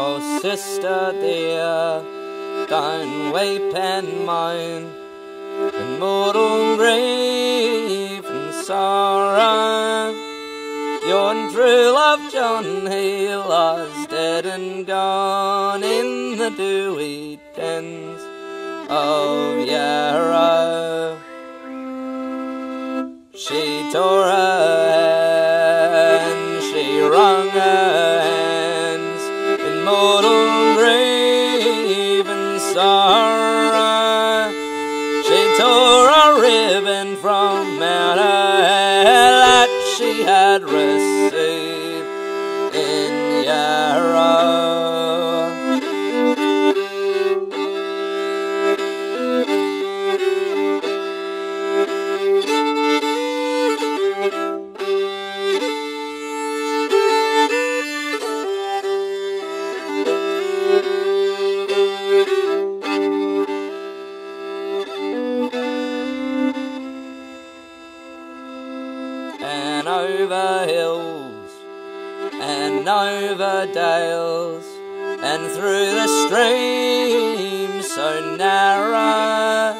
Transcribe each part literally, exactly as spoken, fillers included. Oh sister dear, don't weep and moan in mortal grief and sorrow. Your true love John, he lies dead and gone in the dewy dens of Yarrow. She tore her hair and she wrung her hands in mortal grief and sorrow. She tore a ribbon from out her hair that she had received in Yarrow. And over hills, and over dales, and through the stream so narrow,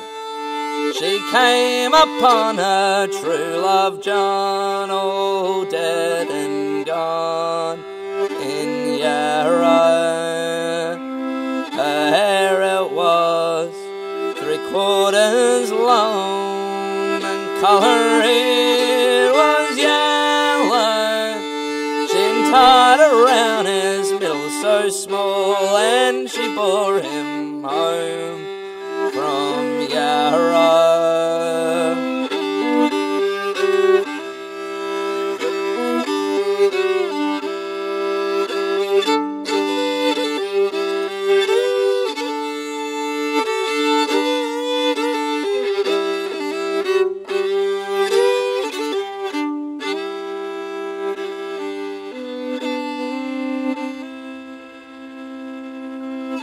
she came upon her true love John, all dead and gone in Yarrow. Her hair it was three quarters long, and colour it was yellow. She tied around his middle so small, and she bore him home from Yarrow.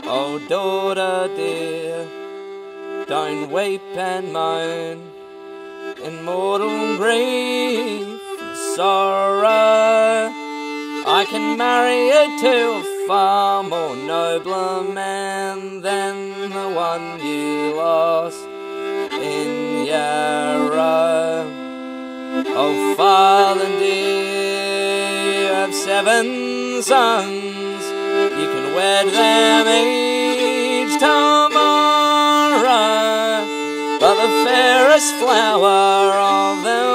Oh daughter dear, don't weep and moan in mortal grief and sorrow. I can marry you to a far more nobler man than the one you lost in Yarrow. Oh father dear, you have seven sons, you can wed them each tomorrow, but the fairest flower of them